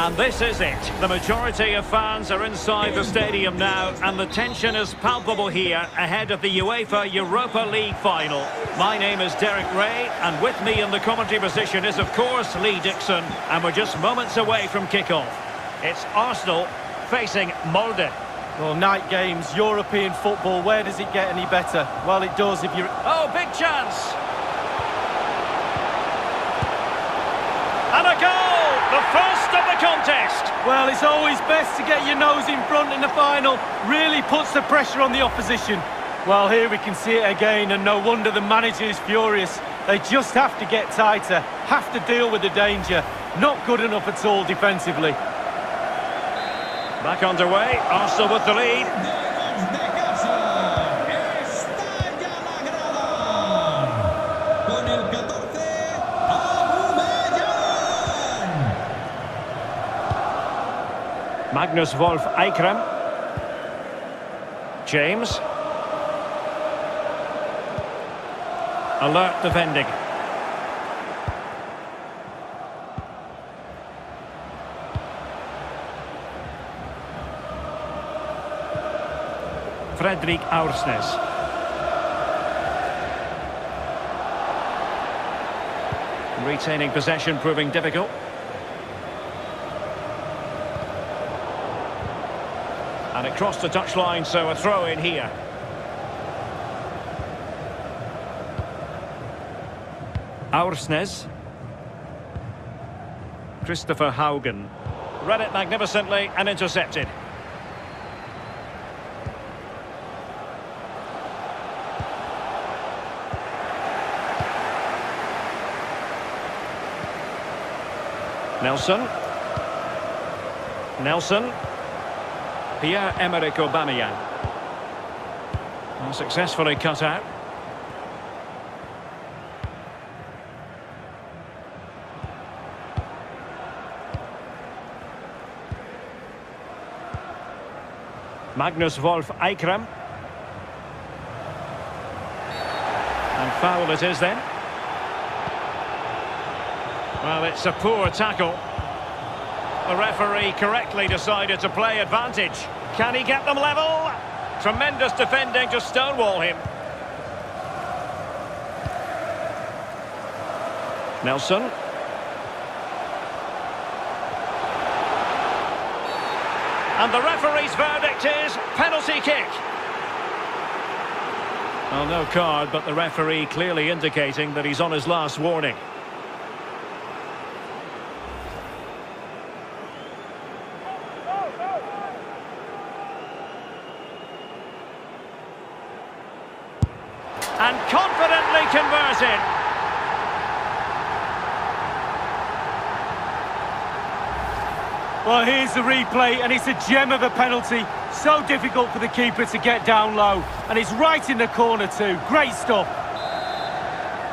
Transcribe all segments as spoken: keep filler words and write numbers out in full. And this is it. The majority of fans are inside the stadium now, and the tension is palpable here ahead of the UEFA Europa League final. My name is Derek Ray, and with me in the commentary position is, of course, Lee Dixon, and we're just moments away from kickoff. It's Arsenal facing Molde. Well, night games, European football, where does it get any better? Well, it does if you're... Oh, big chance! And a goal! The first of the contest! Well, it's always best to get your nose in front in the final. Really puts the pressure on the opposition. Well, here we can see it again, and no wonder the manager is furious. They just have to get tighter, have to deal with the danger. Not good enough at all defensively. Back underway, Arsenal with the lead. Magnus Wolff Eikrem. James. Alert defending. Fredrik Aursnes. Retaining possession proving difficult. And across the touchline, so a throw in here. Aursnes. Christopher Haugen. Read it magnificently and intercepted. Nelson. Nelson. Pierre-Emerick Aubameyang. Well, successfully cut out. Magnus Wolff Eikrem. And foul it is then. Well, it's a poor tackle. The referee correctly decided to play advantage. Can he get them level? Tremendous defending to stonewall him. Nelson. And the referee's verdict is penalty kick. Well, no card, but the referee clearly indicating that he's on his last warning. And confidently converted. Well, here's the replay, and it's a gem of a penalty. So difficult for the keeper to get down low. And it's right in the corner too. Great stuff.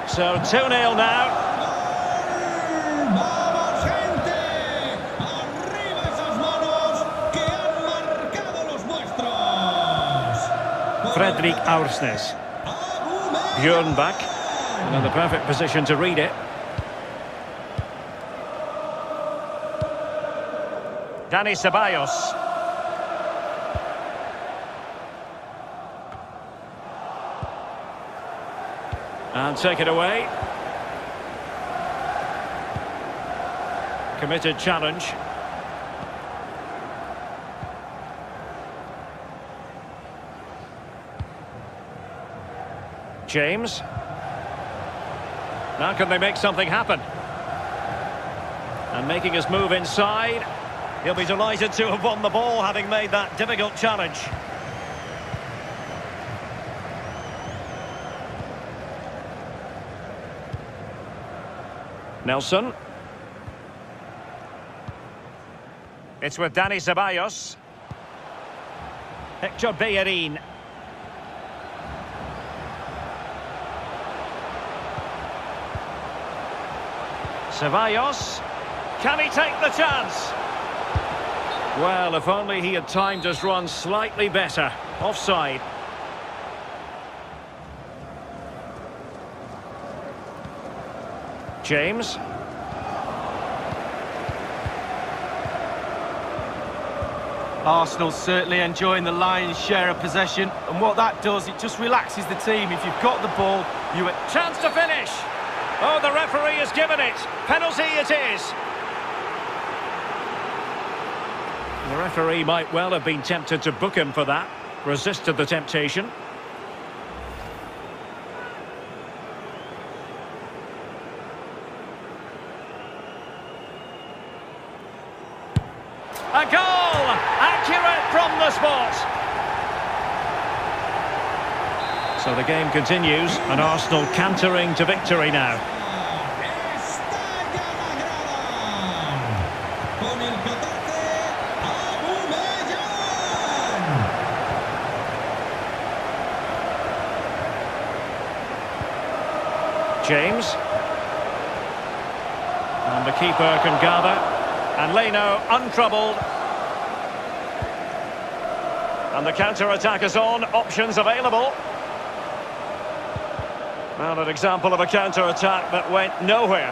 So two nil now. Fredrik Aursnes. Björn back, and in the perfect position to read it. Dani Ceballos. And take it away. Committed challenge. James. Now can they make something happen? And making his move inside. He'll be delighted to have won the ball, having made that difficult challenge. Nelson. It's with Dani Ceballos. Hector Bellerin. Ceballos, can he take the chance? Well, if only he had timed his run slightly better. Offside. James. Arsenal certainly enjoying the lion's share of possession, and what that does, it just relaxes the team. If you've got the ball, you... Chance to finish! Oh, the referee has given it. Penalty it is. The referee might well have been tempted to book him for that. Resisted the temptation. A goal! Accurate from the spot! So the game continues, and Arsenal cantering to victory now. James. And the keeper can gather. And Leno untroubled. And the counter-attack is on. Options available. Well, an example of a counter-attack that went nowhere.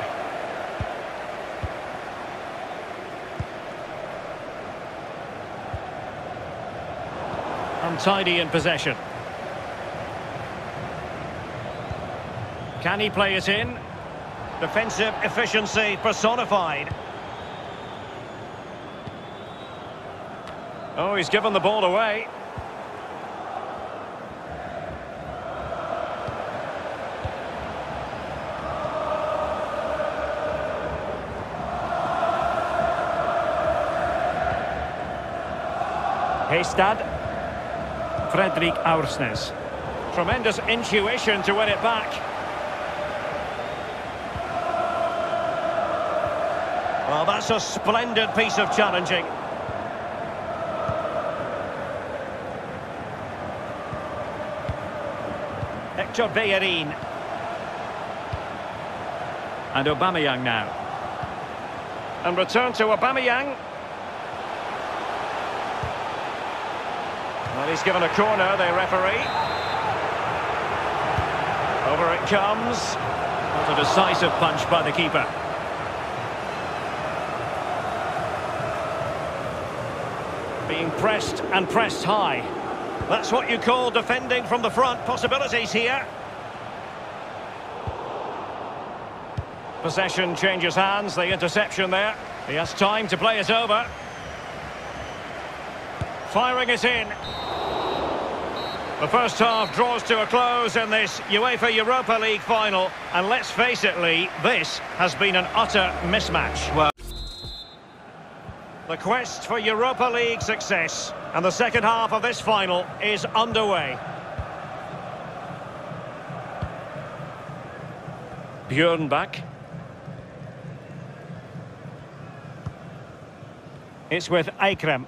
Untidy in possession. Can he play it in? Defensive efficiency personified. Oh, he's given the ball away. Hestad. Fredrik Aursnes. Tremendous intuition to win it back. Well, that's a splendid piece of challenging. Hector Bellerin. And Aubameyang now. And return to Aubameyang. Well, he's given a corner, the referee. Over it comes. What a decisive punch by the keeper. Being pressed and pressed high. That's what you call defending from the front. Possibilities here. Possession changes hands. The interception there. He has time to play it over. Firing it in. The first half draws to a close in this UEFA Europa League final. And let's face it, Lee, this has been an utter mismatch. Well, the quest for Europa League success. And the second half of this final is underway. Björn back. It's with Eikrem.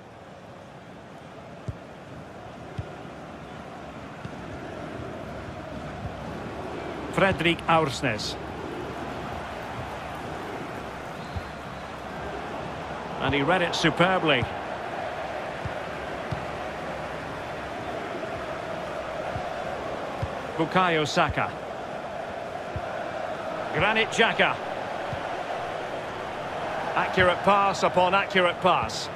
Fredrik Aursnes. And he read it superbly. Bukayo Saka. Granit Xhaka. Accurate pass upon accurate pass.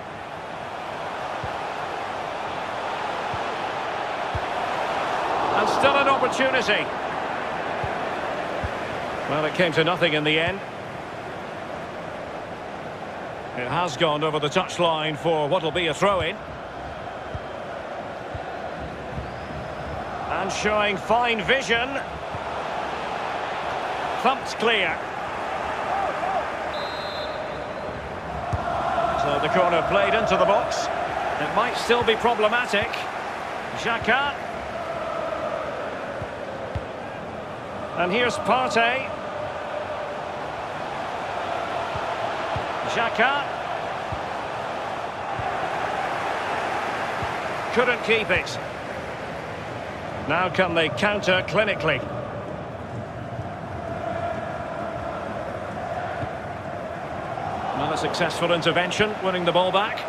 And still an opportunity. Well, it came to nothing in the end. It has gone over the touchline for what'll be a throw-in. And showing fine vision. Thumped clear. So the corner played into the box. It might still be problematic. Xhaka. And here's Partey. Xhaka. Couldn't keep it. Now can they counter clinically? Another successful intervention, winning the ball back.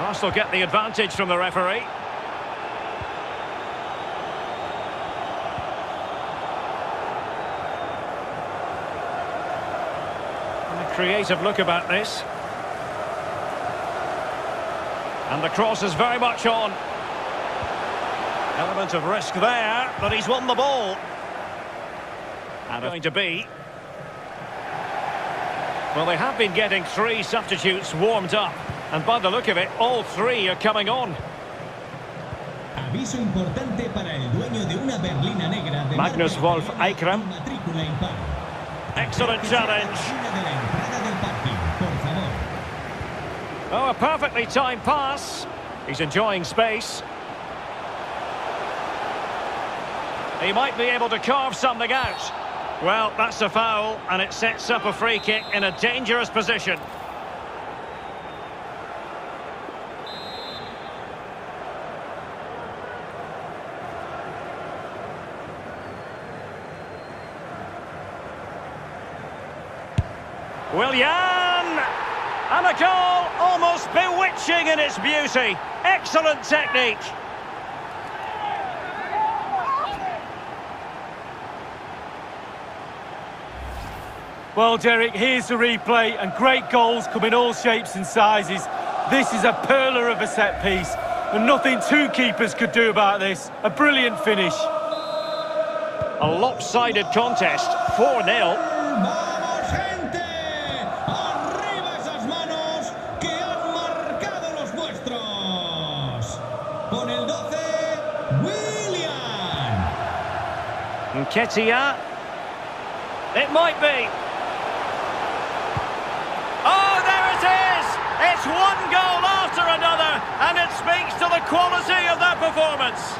Arsenal get the advantage from the referee. And a creative look about this. And the cross is very much on. Element of risk there, but he's won the ball. And going to be. Well, they have been getting three substitutes warmed up. And by the look of it, all three are coming on. Aviso importante para el dueño de una berlina negra de Magnus Wolff Eikrem. Excellent challenge. Oh, a perfectly timed pass. He's enjoying space. He might be able to carve something out. Well, that's a foul, and it sets up a free kick in a dangerous position. Willian! And a goal almost bewitching in its beauty. Excellent technique. Well, Derek, here's the replay, and great goals come in all shapes and sizes. This is a pearler of a set piece, and nothing two keepers could do about this. A brilliant finish. A lopsided contest, four nil. Nketiah. It might be. Oh, there it is! It's one goal after another, and it speaks to the quality of their performance.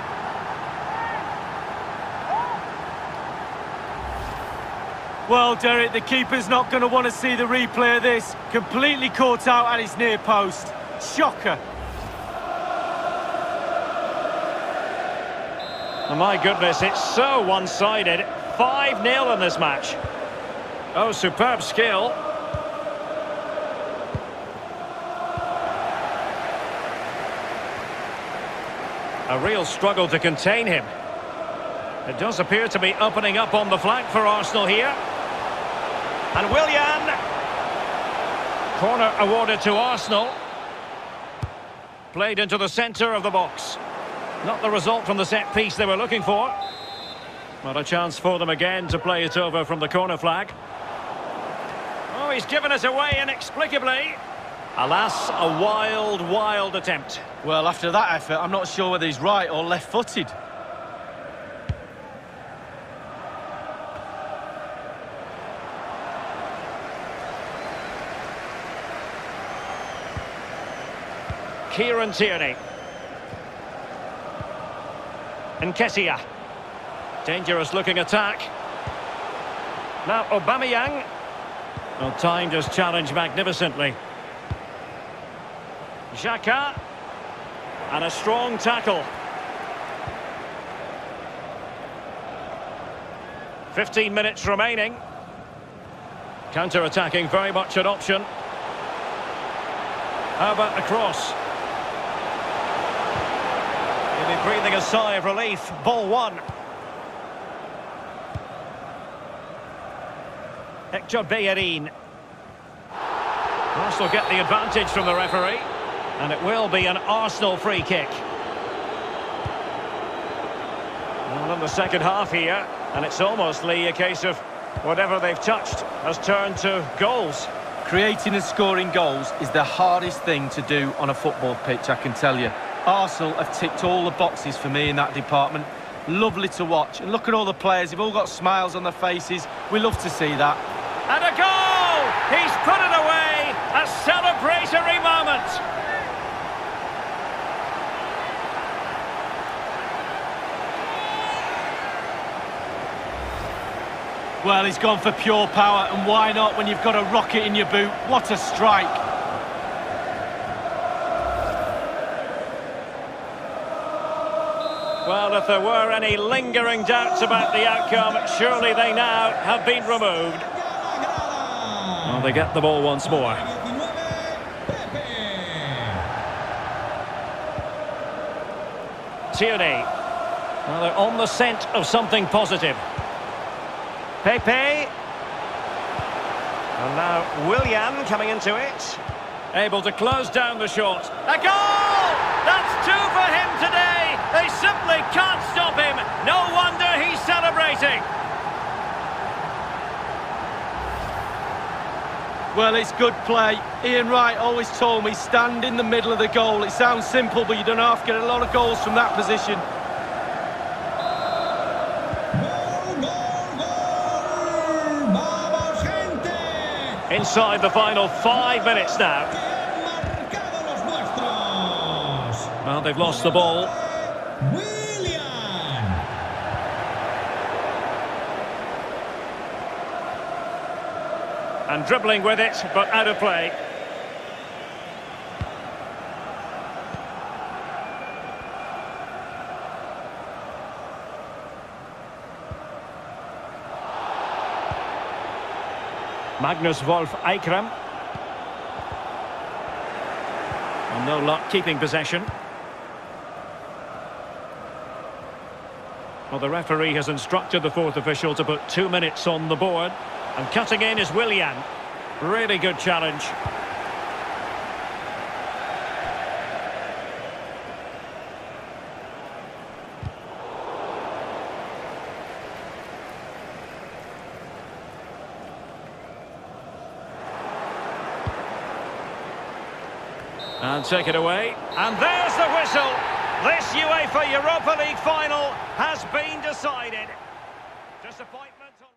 Well, Derek, the keeper's not going to want to see the replay of this. Completely caught out at his near post. Shocker. Oh my goodness, it's so one-sided. five nil in this match. Oh, superb skill. A real struggle to contain him. It does appear to be opening up on the flank for Arsenal here. And Willian. Corner awarded to Arsenal. Played into the centre of the box. Not the result from the set piece they were looking for. Not a chance for them again to play it over from the corner flag. Oh, he's given us away inexplicably. Alas, a wild, wild attempt. Well, after that effort, I'm not sure whether he's right or left-footed. Kieran Tierney. Nketiah. Dangerous-looking attack. Now Aubameyang. Well, timed his challenge magnificently. Xhaka. And a strong tackle. fifteen minutes remaining. Counter-attacking, very much an option. How about the cross? He'll be breathing a sigh of relief. Ball one. Hector Bellerin. Arsenal get the advantage from the referee. And it will be an Arsenal free kick. Well, in the second half here. And it's almost, Lee, a case of whatever they've touched has turned to goals. Creating and scoring goals is the hardest thing to do on a football pitch, I can tell you. Arsenal have ticked all the boxes for me in that department. Lovely to watch. And look at all the players. They've all got smiles on their faces. We love to see that. And a goal! He's put it away! A celebratory moment! Well, he's gone for pure power. And why not when you've got a rocket in your boot? What a strike! Well, if there were any lingering doubts about the outcome, surely they now have been removed. Well, they get the ball once more. Tierney. Well, they're on the scent of something positive. Pepe. And now Willian coming into it. able to close down the shot. A goal! That's two for him today! They simply can't stop him! No wonder he's celebrating! Well, it's good play. Ian Wright always told me, stand in the middle of the goal. It sounds simple, but you don't have to get a lot of goals from that position. Inside the final five minutes now. Well, they've lost the ball. Willian. And dribbling with it, but out of play. Magnus Wolff Eikrem. And no luck keeping possession. Well, the referee has instructed the fourth official to put two minutes on the board. And cutting in is Willian. Really good challenge. And take it away. And there's the whistle. This UEFA Europa League final has been decided. Disappointment on...